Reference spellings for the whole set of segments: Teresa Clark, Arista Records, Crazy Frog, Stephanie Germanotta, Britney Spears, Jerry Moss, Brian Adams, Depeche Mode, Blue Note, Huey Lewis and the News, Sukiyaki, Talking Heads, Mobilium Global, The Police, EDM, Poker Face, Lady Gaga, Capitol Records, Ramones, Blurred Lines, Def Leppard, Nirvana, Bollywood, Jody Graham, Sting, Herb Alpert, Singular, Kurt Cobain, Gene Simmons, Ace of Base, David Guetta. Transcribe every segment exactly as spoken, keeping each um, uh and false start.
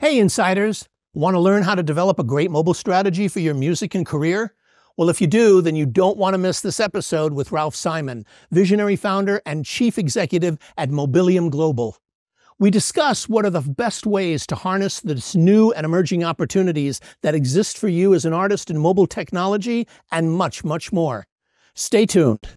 Hey Insiders, want to learn how to develop a great mobile strategy for your music and career? Well, if you do, then you don't want to miss this episode with Ralph Simon, visionary founder and chief executive at Mobilium Global. We discuss what are the best ways to harness these new and emerging opportunities that exist for you as an artist in mobile technology and much, much more. Stay tuned.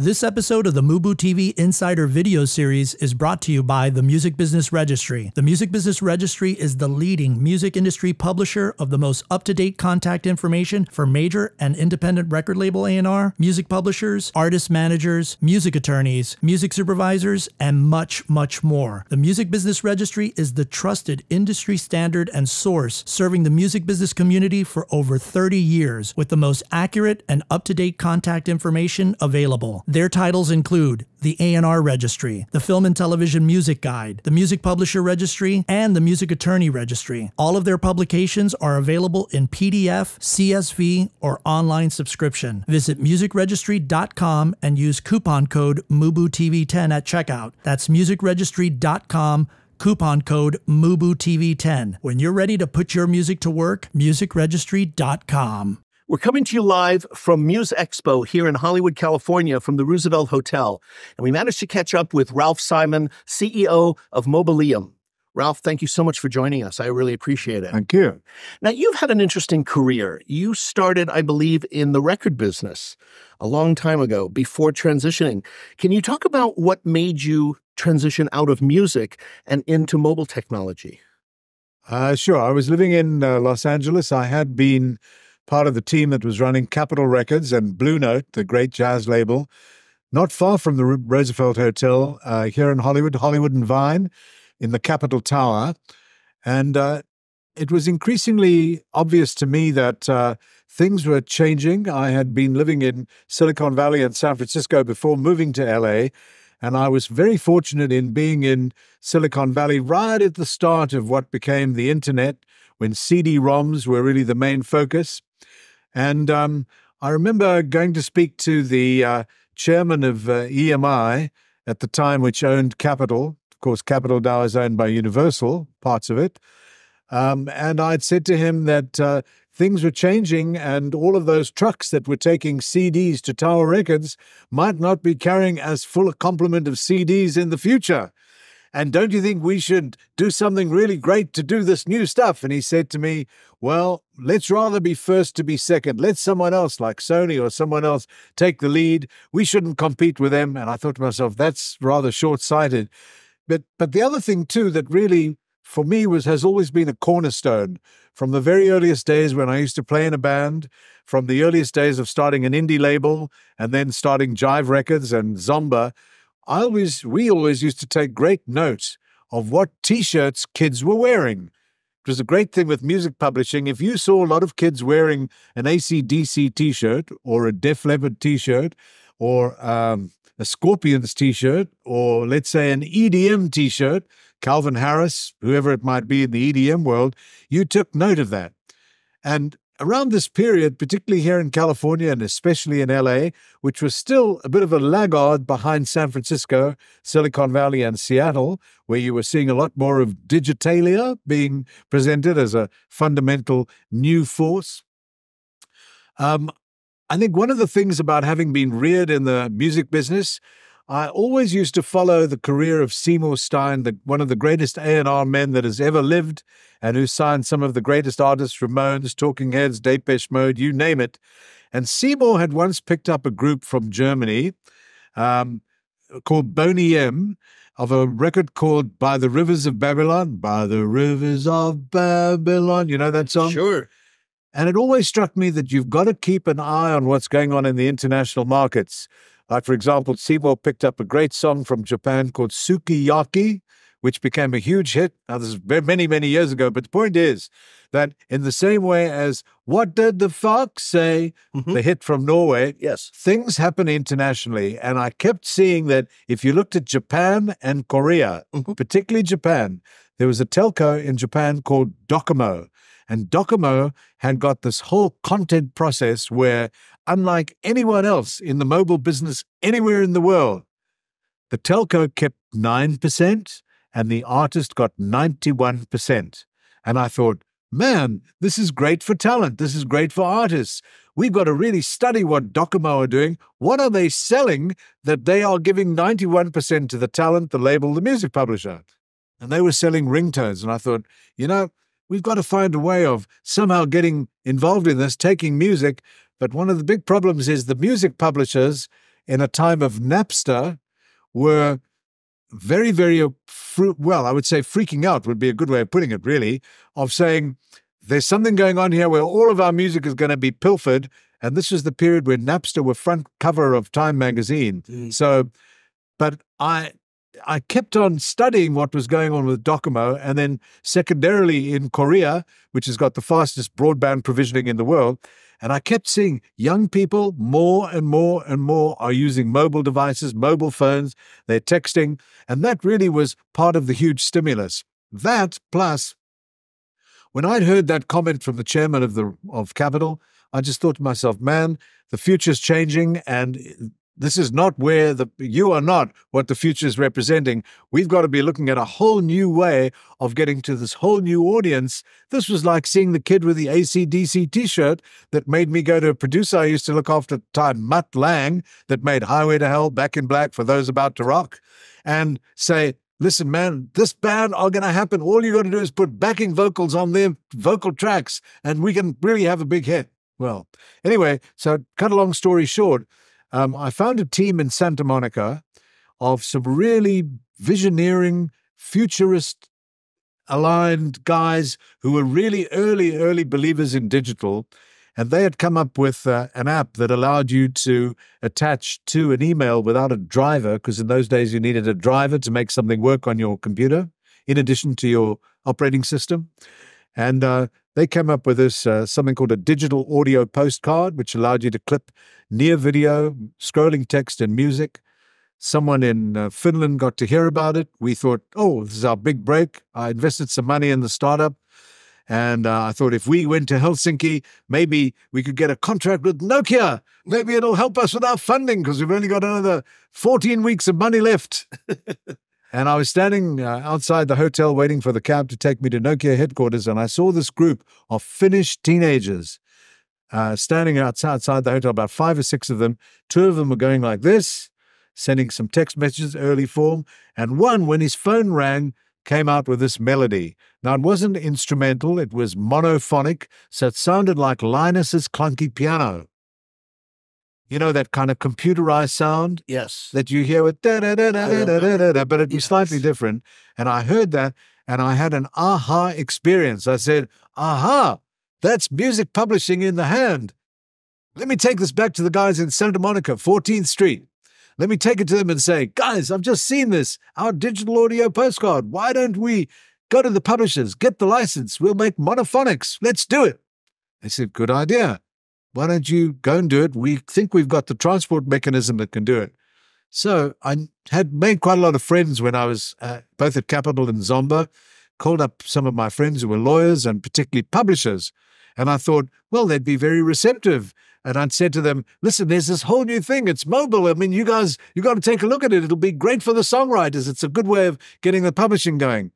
This episode of the MUBUTV Insider Video Series is brought to you by the Music Business Registry. The Music Business Registry is the leading music industry publisher of the most up-to-date contact information for major and independent record label A and R, music publishers, artist managers, music attorneys, music supervisors, and much, much more. The Music Business Registry is the trusted industry standard and source serving the music business community for over thirty years with the most accurate and up-to-date contact information available. Their titles include the A and R Registry, the Film and Television Music Guide, the Music Publisher Registry, and the Music Attorney Registry. All of their publications are available in P D F, C S V, or online subscription. Visit music registry dot com and use coupon code M U B U T V ten at checkout. That's music registry dot com, coupon code M U B U T V ten. When you're ready to put your music to work, music registry dot com. We're coming to you live from Muse Expo here in Hollywood, California, from the Roosevelt Hotel. And we managed to catch up with Ralph Simon, C E O of Mobilium. Ralph, thank you so much for joining us. I really appreciate it. Thank you. Now, you've had an interesting career. You started, I believe, in the record business a long time ago before transitioning. Can you talk about what made you transition out of music and into mobile technology? Uh, sure. I was living in uh, Los Angeles. I had been part of the team that was running Capitol Records and Blue Note, the great jazz label, not far from the Roosevelt Hotel uh, here in Hollywood, Hollywood and Vine, in the Capitol Tower. And uh, it was increasingly obvious to me that uh, things were changing. I had been living in Silicon Valley and San Francisco before moving to L A, and I was very fortunate in being in Silicon Valley right at the start of what became the internet, when C D ROMs were really the main focus. And um, I remember going to speak to the uh, chairman of uh, E M I at the time, which owned Capitol. Of course, Capitol now is owned by Universal, parts of it. Um, and I'd said to him that uh, things were changing and all of those trucks that were taking C Ds to Tower Records might not be carrying as full a complement of C Ds in the future. And don't you think we should do something really great to do this new stuff? And he said to me, well, let's rather be first to be second. Let someone else like Sony or someone else take the lead. We shouldn't compete with them. And I thought to myself, that's rather short-sighted. But, but the other thing, too, that really, for me, was has always been a cornerstone from the very earliest days when I used to play in a band, from the earliest days of starting an indie label and then starting Jive Records and Zomba. I always, we always used to take great note of what T-shirts kids were wearing. It was a great thing with music publishing. If you saw a lot of kids wearing an A C D C T-shirt or a Def Leppard T-shirt or um, a Scorpions T-shirt or, let's say, an E D M T-shirt, Calvin Harris, whoever it might be in the E D M world, you took note of that. And around this period, particularly here in California and especially in L A, which was still a bit of a laggard behind San Francisco, Silicon Valley, and Seattle, where you were seeing a lot more of digitalia being presented as a fundamental new force. Um, I think one of the things about having been reared in the music business, I always used to follow the career of Seymour Stein, the, one of the greatest A and R men that has ever lived and who signed some of the greatest artists, Ramones, Talking Heads, Depeche Mode, you name it. And Seymour had once picked up a group from Germany um, called Boney M of a record called By the Rivers of Babylon. By the Rivers of Babylon. You know that song? Sure. And it always struck me that you've got to keep an eye on what's going on in the international markets. Like, for example, Seymour picked up a great song from Japan called Sukiyaki, which became a huge hit. Now, this is many, many years ago, but the point is that in the same way as What Did the Fox Say, mm-hmm. the hit from Norway, yes, things happen internationally. And I kept seeing that if you looked at Japan and Korea, mm-hmm. particularly Japan, there was a telco in Japan called Docomo. And Docomo had got this whole content process where, unlike anyone else in the mobile business anywhere in the world, The telco kept nine percent and the artist got ninety-one percent. And I thought, man, this is great for talent. This is great for artists. We've got to really study what Docomo are doing. What are they selling that they are giving ninety-one percent to the talent, the label, the music publisher? And they were selling ringtones. And I thought, you know, we've got to find a way of somehow getting involved in this, taking music. But one of the big problems is the music publishers in a time of Napster were very, very, well, I would say freaking out would be a good way of putting it, really, of saying there's something going on here where all of our music is going to be pilfered. And this was the period where Napster were front cover of Time magazine. Mm. So, but I... I kept on studying what was going on with Docomo, and then secondarily in Korea, which has got the fastest broadband provisioning in the world. And I kept seeing young people more and more and more are using mobile devices, mobile phones, they're texting. And that really was part of the huge stimulus. That plus, when I'd heard that comment from the chairman of, the, of Capitol, I just thought to myself, man, the future's changing, and this is not where the, you are not what the future is representing. We've got to be looking at a whole new way of getting to this whole new audience. This was like seeing the kid with the A C D C t-shirt that made me go to a producer I used to look after at the time, Mutt Lange, that made Highway to Hell, Back in Black for those about to rock, and say, listen, man, this band are going to happen. All you got to do is put backing vocals on their vocal tracks and we can really have a big hit. Well, anyway, so cut a long story short, Um, I found a team in Santa Monica of some really visioneering, futurist-aligned guys who were really early, early believers in digital, and they had come up with uh, an app that allowed you to attach to an email without a driver, because in those days you needed a driver to make something work on your computer, in addition to your operating system. And uh, they came up with this, uh, something called a digital audio postcard, which allowed you to clip near video, scrolling text and music. Someone in uh, Finland got to hear about it. We thought, oh, this is our big break. I invested some money in the startup. And uh, I thought if we went to Helsinki, maybe we could get a contract with Nokia. Maybe it'll help us with our funding because we've only got another fourteen weeks of money left. And I was standing uh, outside the hotel waiting for the cab to take me to Nokia headquarters, and I saw this group of Finnish teenagers uh, standing outside the hotel, about five or six of them. Two of them were going like this, sending some text messages, early form, and one, when his phone rang, came out with this melody. Now, it wasn't instrumental, it was monophonic, so it sounded like Linus's clunky piano. You know, that kind of computerized sound? Yes. That you hear with da-da-da-da-da-da-da-da, but it'd be slightly different. And I heard that, and I had an aha experience. I said, aha, that's music publishing in the hand. Let me take this back to the guys in Santa Monica, fourteenth street. Let me take it to them and say, guys, I've just seen this, our digital audio postcard. Why don't we go to the publishers, get the license, we'll make monophonics. Let's do it. They said, good idea. Why don't you go and do it? We think we've got the transport mechanism that can do it. So I had made quite a lot of friends when I was uh, both at Capitol and Zomba, called up some of my friends who were lawyers and particularly publishers. And I thought, well, they'd be very receptive. And I'd said to them, listen, there's this whole new thing. It's mobile. I mean, you guys, you've got to take a look at it. It'll be great for the songwriters. It's a good way of getting the publishing going.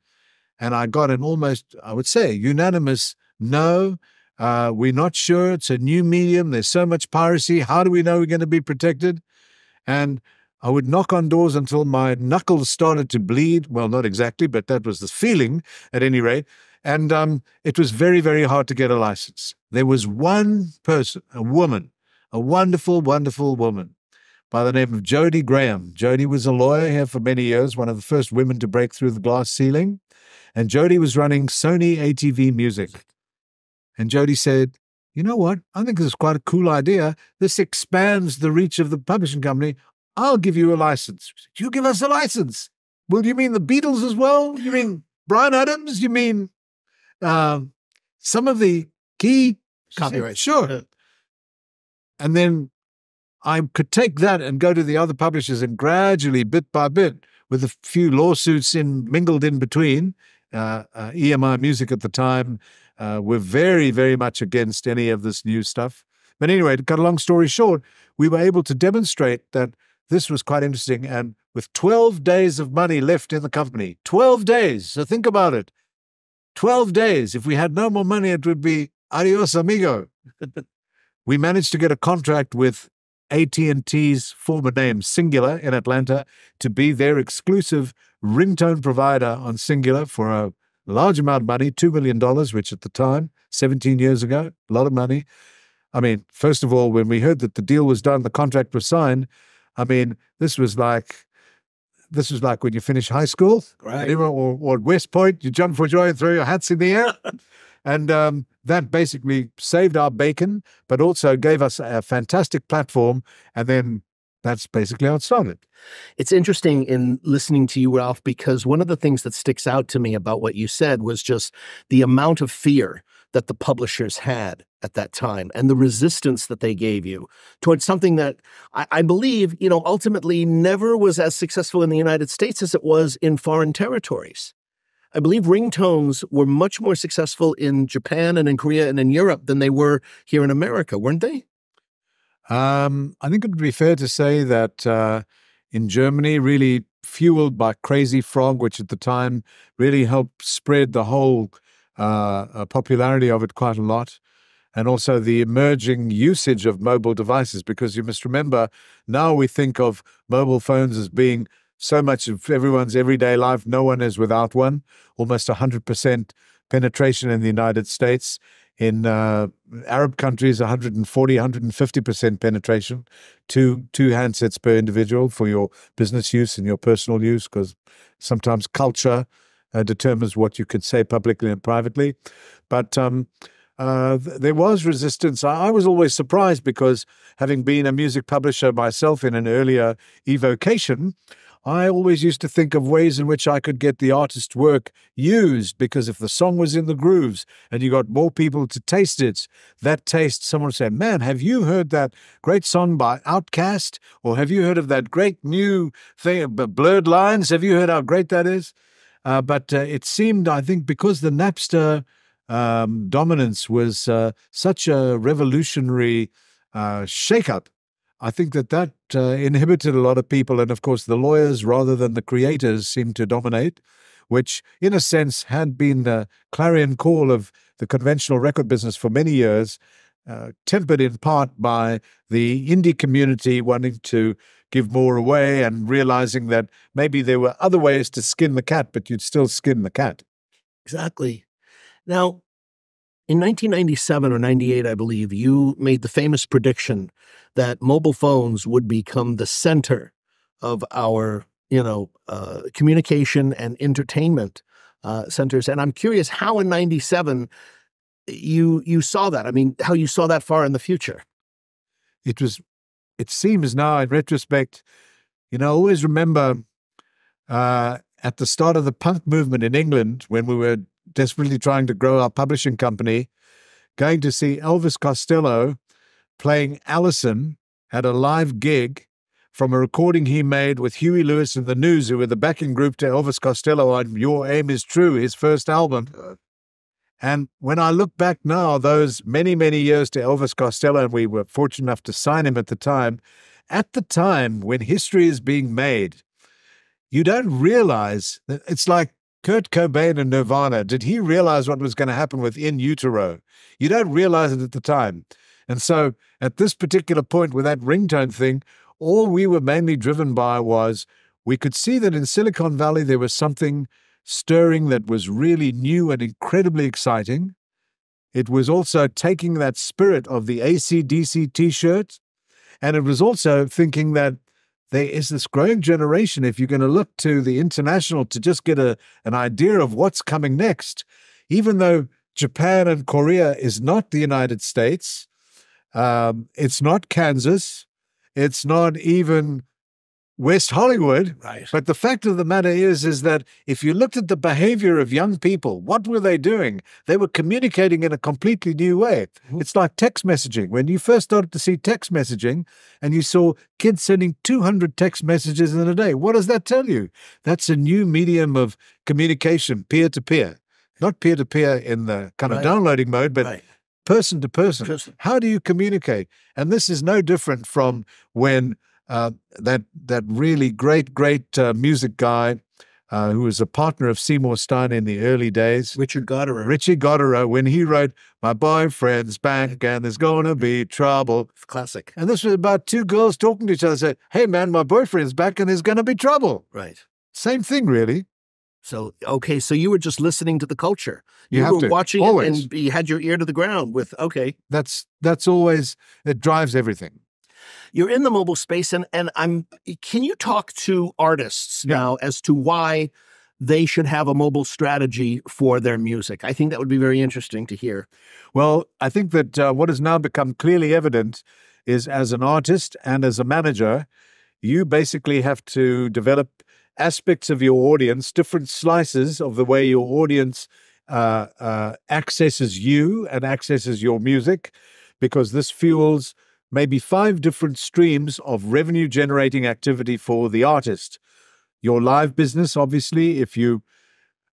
And I got an almost, I would say, unanimous no. Uh, we're not sure. It's a new medium. There's so much piracy. How do we know we're going to be protected? And I would knock on doors until my knuckles started to bleed. Well, not exactly, but that was the feeling at any rate. And um, it was very, very hard to get a license. There was one person, a woman, a wonderful, wonderful woman by the name of Jody Graham. Jody was a lawyer here for many years, one of the first women to break through the glass ceiling. And Jody was running Sony A T V Music. And Jody said, you know what? I think this is quite a cool idea. This expands the reach of the publishing company. I'll give you a license. Said, you give us a license. Well, you mean the Beatles as well? You mean Brian Adams? You mean uh, some of the key copyrights? Sure. Yeah. And then I could take that and go to the other publishers and gradually, bit by bit, with a few lawsuits in, mingled in between, uh, uh, E M I Music at the time, Uh, we're very, very much against any of this new stuff. But anyway, to cut a long story short, we were able to demonstrate that This was quite interesting. And with twelve days of money left in the company, twelve days. So think about it. twelve days. If we had no more money, it would be adios, amigo. We managed to get a contract with A T and T's former name, Singular, in Atlanta, to be their exclusive ringtone provider on Singular for a large amount of money, two million dollars, which at the time, seventeen years ago, a lot of money. I mean, first of all, when we heard that the deal was done, the contract was signed, I mean, this was like, this was like when you finish high school, right? Or, or at West Point, you jump for joy and throw your hats in the air. And um, that basically saved our bacon, but also gave us a fantastic platform. And then that's basically how it started. It's interesting in listening to you, Ralph, because one of the things that sticks out to me about what you said was just the amount of fear that the publishers had at that time and the resistance that they gave you towards something that I, I believe, you know, ultimately never was as successful in the United States as it was in foreign territories. I believe ringtones were much more successful in Japan and in Korea and in Europe than they were here in America, weren't they? Um, I think it would be fair to say that uh, in Germany, really fueled by Crazy Frog, which at the time really helped spread the whole uh, popularity of it quite a lot, and also the emerging usage of mobile devices, because you must remember, now we think of mobile phones as being so much of everyone's everyday life. No one is without one. Almost one hundred percent penetration in the United States. In uh, Arab countries, one hundred forty, one hundred fifty percent penetration. Two, two handsets per individual for your business use and your personal use, because sometimes culture uh, determines what you could say publicly and privately. But um, uh, th there was resistance. I, I was always surprised because, having been a music publisher myself in an earlier evocation, I always used to think of ways in which I could get the artist's work used, because if the song was in the grooves and you got more people to taste it, that taste, someone would say, man, have you heard that great song by Outkast? Or have you heard of that great new thing, Blurred Lines? Have you heard how great that is? Uh, but uh, it seemed, I think, because the Napster um, dominance was uh, such a revolutionary uh, shakeup, I think that that uh, inhibited a lot of people. And of course, the lawyers rather than the creators seemed to dominate, which in a sense had been the clarion call of the conventional record business for many years, uh, tempered in part by the indie community wanting to give more away and realizing that maybe there were other ways to skin the cat, but you'd still skin the cat. Exactly. Now, in nineteen ninety-seven or ninety-eight, I believe, you made the famous prediction that mobile phones would become the center of our, you know, uh, communication and entertainment uh, centers. And I'm curious how in ninety-seven you you saw that. I mean, how you saw that far in the future. It was, it seems now in retrospect, you know, I always remember uh, at the start of the punk movement in England, when we were desperately trying to grow our publishing company, going to see Elvis Costello playing Allison at a live gig from a recording he made with Huey Lewis and the News, who were the backing group to Elvis Costello on Your Aim Is True, his first album. And when I look back now, those many, many years to Elvis Costello, and we were fortunate enough to sign him at the time, at the time when history is being made, you don't realize that it's like Kurt Cobain and Nirvana. Did he realize what was going to happen with In Utero? You don't realize it at the time. And so at this particular point with that ringtone thing, all we were mainly driven by was we could see that in Silicon Valley there was something stirring that was really new and incredibly exciting. It was also taking that spirit of the A C D C t-shirt, and it was also thinking that there is this growing generation, if you're going to look to the international to just get a, an idea of what's coming next, even though Japan and Korea is not the United States, um, it's not Kansas, it's not even West Hollywood. Right. But the fact of the matter is, is that if you looked at the behavior of young people, what were they doing? They were communicating in a completely new way. Mm-hmm. It's like text messaging. When you first started to see text messaging and you saw kids sending two hundred text messages in a day, what does that tell you? That's a new medium of communication, peer-to-peer. Not peer-to-peer in the kind of right. downloading mode, but right. person-to-person. Person. How do you communicate? And this is no different from when uh, that that really great, great uh, music guy uh, who was a partner of Seymour Stein in the early days. Richard Goddard. Richie Goddard, when he wrote, "My boyfriend's back and there's gonna be trouble." Classic. And this was about two girls talking to each other, said, "Hey man, my boyfriend's back and there's gonna be trouble." Right. Same thing, really. So, okay, so you were just listening to the culture. You, you have were to, watching always. It and you had your ear to the ground with, okay. That's, that's always, it drives everything. You're in the mobile space, and, and I'm, can you talk to artists yeah. now as to why they should have a mobile strategy for their music? I think that would be very interesting to hear. Well, I think that uh, what has now become clearly evident is, as an artist and as a manager, you basically have to develop aspects of your audience, different slices of the way your audience uh, uh, accesses you and accesses your music, because this fuels maybe five different streams of revenue-generating activity for the artist. Your live business, obviously, if you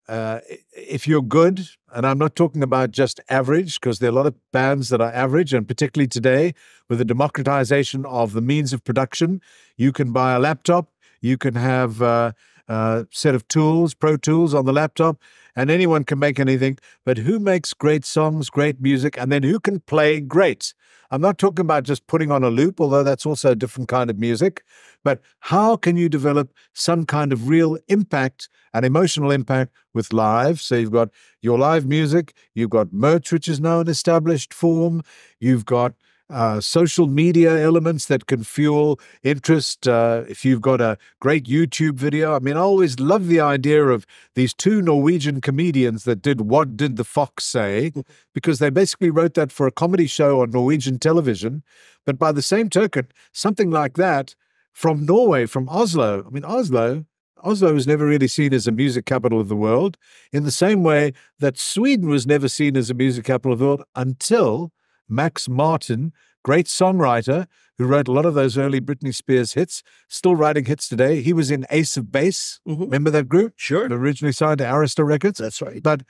uh, if you're good, and I'm not talking about just average, because there are a lot of bands that are average, and particularly today, with the democratization of the means of production, you can buy a laptop, you can have uh, a set of tools, Pro Tools on the laptop, and anyone can make anything. But who makes great songs, great music, and then who can play great? I'm not talking about just putting on a loop, although that's also a different kind of music. But how can you develop some kind of real impact and emotional impact with live? So you've got your live music, you've got merch, which is now an established form, you've got Uh, social media elements that can fuel interest. Uh, if you've got a great YouTube video, I mean, I always love the idea of these two Norwegian comedians that did "What Did the Fox Say?" because they basically wrote that for a comedy show on Norwegian television. But by the same token, something like that from Norway, from Oslo. I mean, Oslo, Oslo was never really seen as a music capital of the world, in the same way that Sweden was never seen as a music capital of the world until Max Martin, great songwriter, who wrote a lot of those early Britney Spears hits, still writing hits today. He was in Ace of Base. Mm-hmm. Remember that group? Sure. They originally signed to Arista Records. That's right. But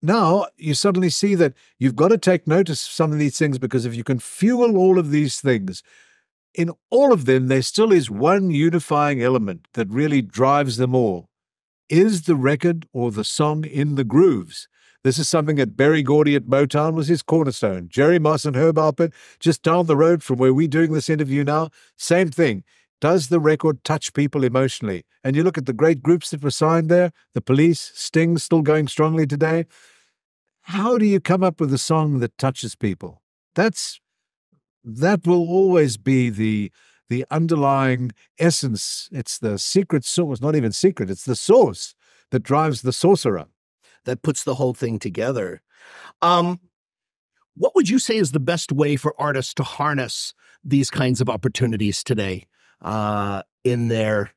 now you suddenly see that you've got to take notice of some of these things, because if you can fuel all of these things, in all of them, there still is one unifying element that really drives them all. Is the record or the song in the grooves? This is something that Berry Gordy at Motown was his cornerstone. Jerry Moss and Herb Alpert, just down the road from where we're doing this interview now, same thing. Does the record touch people emotionally? And you look at the great groups that were signed there, The Police, Sting, still going strongly today. How do you come up with a song that touches people? That's, that will always be the, the underlying essence. It's the secret source, not even secret, it's the source that drives the sorcerer. That puts the whole thing together. Um, what would you say is the best way for artists to harness these kinds of opportunities today uh, in their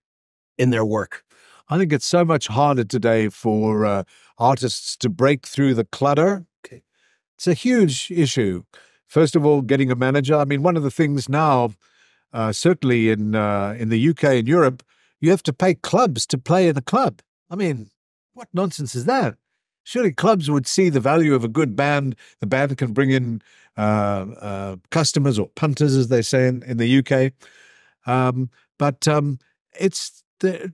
in their work? I think it's so much harder today for uh, artists to break through the clutter. Okay. It's a huge issue. First of all, getting a manager. I mean, one of the things now, uh, certainly in uh, in the U K and Europe, you have to pay clubs to play in a club. I mean, what nonsense is that? Surely clubs would see the value of a good band. The band can bring in uh, uh, customers, or punters, as they say in, in the U K. Um, but um, it's the,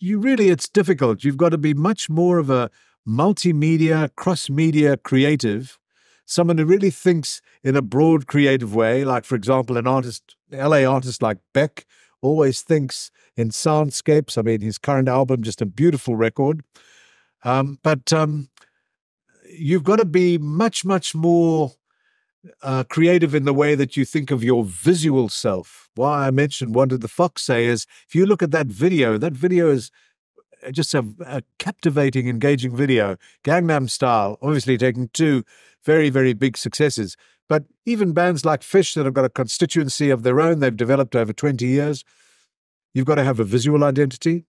you really, it's difficult. You've got to be much more of a multimedia, cross-media creative, someone who really thinks in a broad creative way. Like, for example, an artist, L A artist like Beck, always thinks in soundscapes. I mean, his current album, just a beautiful record. Um, but um, you've got to be much, much more uh, creative in the way that you think of your visual self. Why I mentioned "What Did the Fox Say?" is if you look at that video, that video is just a, a captivating, engaging video. Gangnam Style, obviously taking two very, very big successes. But even bands like Fish that have got a constituency of their own, they've developed over twenty years, you've got to have a visual identity.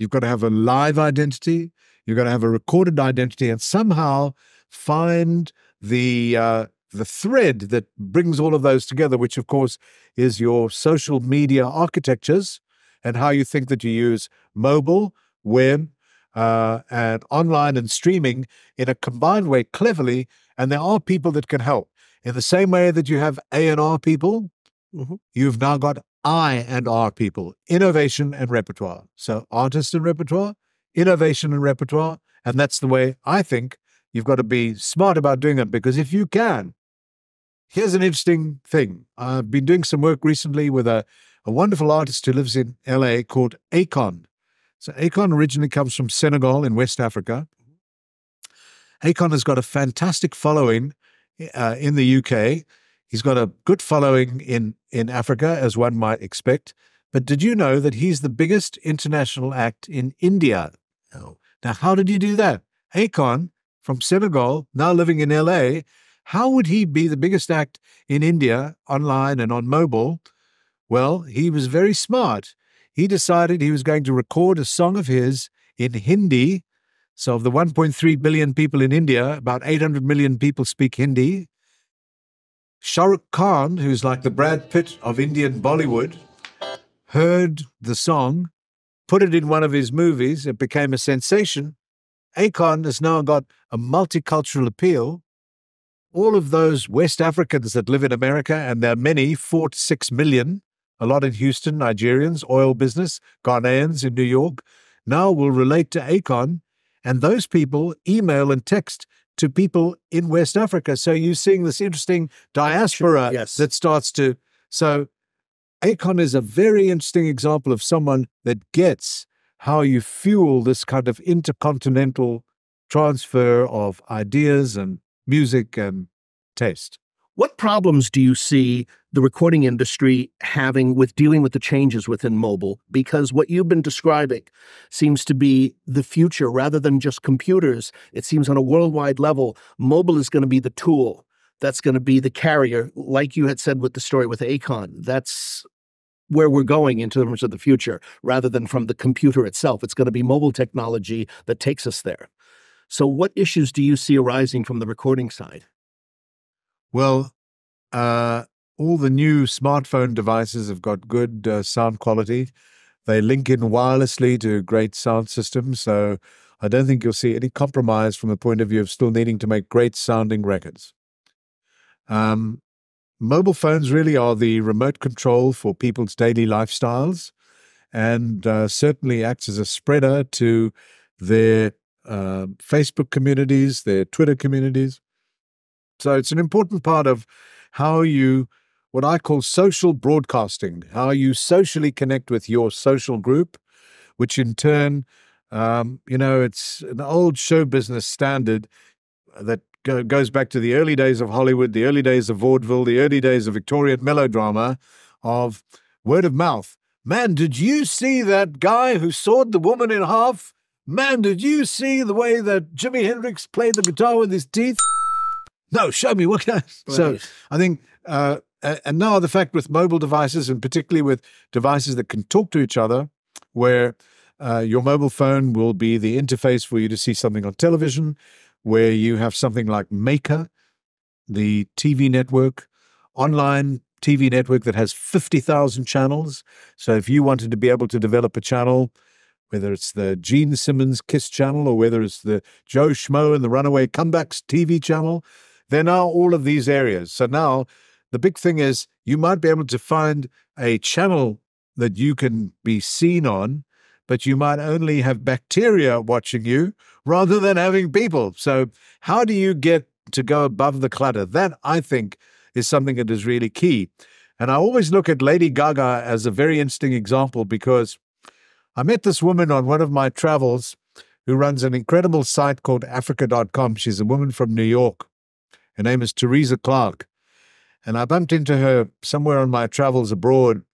You've got to have a live identity. You've got to have a recorded identity, and somehow find the uh, the thread that brings all of those together, which, of course, is your social media architectures and how you think that you use mobile, web, uh, and online and streaming in a combined way cleverly. And there are people that can help. In the same way that you have A and R people, mm-hmm. you've now got I and our people, innovation and repertoire. So artist and repertoire, innovation and repertoire. And that's the way I think you've got to be smart about doing it, because if you can, here's an interesting thing. I've been doing some work recently with a, a wonderful artist who lives in L A called Akon. So Akon originally comes from Senegal in West Africa. Akon has got a fantastic following uh, in the U K. He's got a good following in, in Africa, as one might expect. But did you know that he's the biggest international act in India? No. Now, how did he do that? Akon, from Senegal, now living in L A, how would he be the biggest act in India, online and on mobile? Well, he was very smart. He decided he was going to record a song of his in Hindi. So of the one point three billion people in India, about eight hundred million people speak Hindi. Shah Rukh Khan, who's like the Brad Pitt of Indian Bollywood, heard the song, put it in one of his movies. It became a sensation. Akon has now got a multicultural appeal. All of those West Africans that live in America, and there are many, four to six million, a lot in Houston, Nigerians, oil business, Ghanaians in New York, now will relate to Akon, and those people email and text to people in West Africa. So you're seeing this interesting diaspora yes. that starts to... So Akon is a very interesting example of someone that gets how you fuel this kind of intercontinental transfer of ideas and music and taste. What problems do you see the recording industry having with dealing with the changes within mobile? Because what you've been describing seems to be the future rather than just computers. It seems on a worldwide level, mobile is going to be the tool. That's going to be the carrier, like you had said with the story with Akon. That's where we're going in terms of the future, rather than from the computer itself. It's going to be mobile technology that takes us there. So what issues do you see arising from the recording side? Well, uh, all the new smartphone devices have got good uh, sound quality. They link in wirelessly to great sound systems, so I don't think you'll see any compromise from the point of view of still needing to make great sounding records. Um, mobile phones really are the remote control for people's daily lifestyles, and uh, certainly acts as a spreader to their uh, Facebook communities, their Twitter communities. So it's an important part of how you, what I call social broadcasting, how you socially connect with your social group, which in turn, um, you know, it's an old show business standard that go, goes back to the early days of Hollywood, the early days of vaudeville, the early days of Victorian melodrama, of word of mouth. Man, did you see that guy who sawed the woman in half? Man, did you see the way that Jimi Hendrix played the guitar with his teeth? No, show me what can I... So I think, uh, and now the fact with mobile devices, and particularly with devices that can talk to each other, where uh, your mobile phone will be the interface for you to see something on television, where you have something like Maker, the T V network, online T V network that has fifty thousand channels. So if you wanted to be able to develop a channel, whether it's the Gene Simmons Kiss channel or whether it's the Joe Schmo and the Runaway Comebacks T V channel, there are all of these areas. So now the big thing is you might be able to find a channel that you can be seen on, but you might only have bacteria watching you rather than having people. So how do you get to go above the clutter? That, I think, is something that is really key. And I always look at Lady Gaga as a very interesting example, because I met this woman on one of my travels who runs an incredible site called africa dot com. She's a woman from New York. Her name is Teresa Clark. And I bumped into her somewhere on my travels abroad.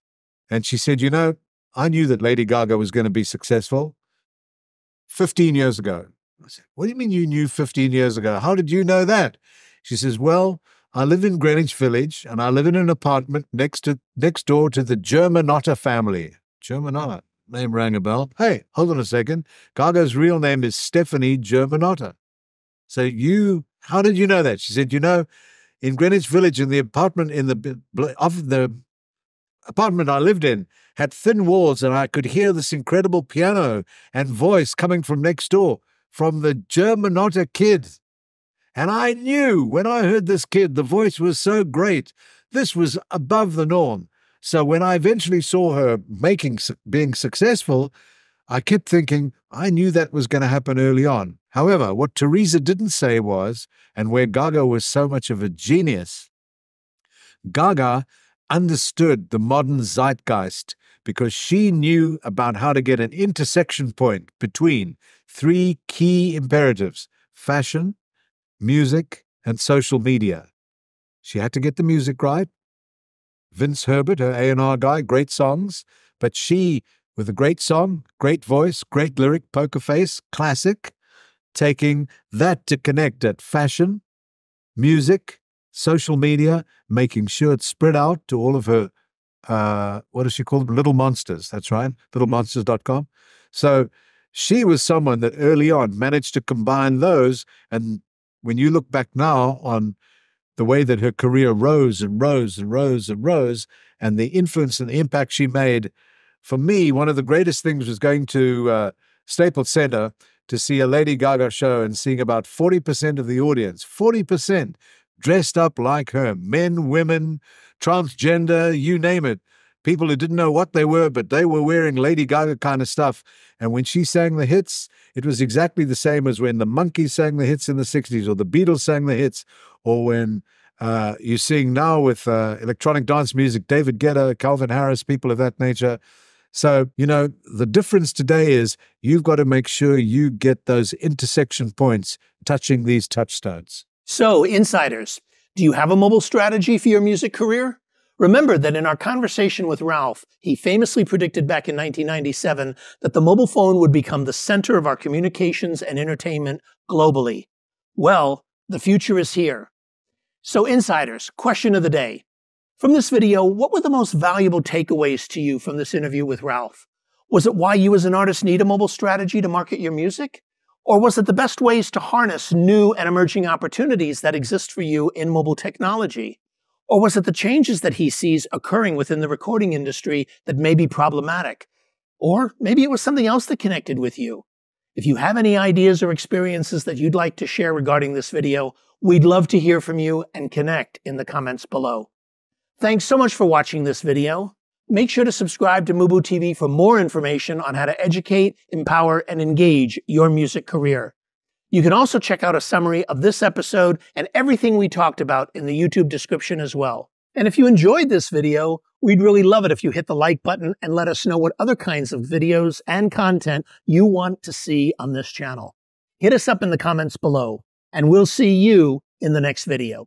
And she said, you know, I knew that Lady Gaga was going to be successful fifteen years ago. I said, what do you mean you knew fifteen years ago? How did you know that? She says, well, I live in Greenwich Village and I live in an apartment next to next door to the Germanotta family. Germanotta. Name rang a bell. Hey, hold on a second. Gaga's real name is Stephanie Germanotta. So you... How did you know that? She said, you know, in Greenwich Village, in the apartment in the of the apartment I lived in had thin walls, and I could hear this incredible piano and voice coming from next door from the Germanotta kid. And I knew when I heard this kid, the voice was so great. This was above the norm. So when I eventually saw her making, being successful, I kept thinking, I knew that was going to happen early on. However, what Teresa didn't say was, and where Gaga was so much of a genius, Gaga understood the modern zeitgeist because she knew about how to get an intersection point between three key imperatives: fashion, music, and social media. She had to get the music right. Vince Herbert, her A and R guy, great songs, but she, with a great song, great voice, great lyric, poker face, classic, taking that to connect at fashion, music, social media, making sure it's spread out to all of her, uh, what does she call them? Little Monsters, that's right, little monsters dot com. So she was someone that early on managed to combine those, and when you look back now on the way that her career rose and rose and rose and rose, and the influence and the impact she made, for me, one of the greatest things was going to uh, Staples Center to see a Lady Gaga show and seeing about forty percent of the audience, forty percent dressed up like her, men, women, transgender, you name it, people who didn't know what they were, but they were wearing Lady Gaga kind of stuff. And when she sang the hits, it was exactly the same as when the Monkees sang the hits in the sixties, or the Beatles sang the hits, or when uh, you're seeing now with uh, electronic dance music, David Guetta, Calvin Harris, people of that nature. So, you know, the difference today is you've got to make sure you get those intersection points touching these touchstones. So, insiders, do you have a mobile strategy for your music career? Remember that in our conversation with Ralph, he famously predicted back in nineteen ninety-seven that the mobile phone would become the center of our communications and entertainment globally. Well, the future is here. So, insiders, question of the day. From this video, what were the most valuable takeaways to you from this interview with Ralph? Was it why you as an artist need a mobile strategy to market your music? Or was it the best ways to harness new and emerging opportunities that exist for you in mobile technology? Or was it the changes that he sees occurring within the recording industry that may be problematic? Or maybe it was something else that connected with you. If you have any ideas or experiences that you'd like to share regarding this video, we'd love to hear from you and connect in the comments below. Thanks so much for watching this video. Make sure to subscribe to MUBU T V for more information on how to educate, empower, and engage your music career. You can also check out a summary of this episode and everything we talked about in the YouTube description as well. And if you enjoyed this video, we'd really love it if you hit the like button and let us know what other kinds of videos and content you want to see on this channel. Hit us up in the comments below, and we'll see you in the next video.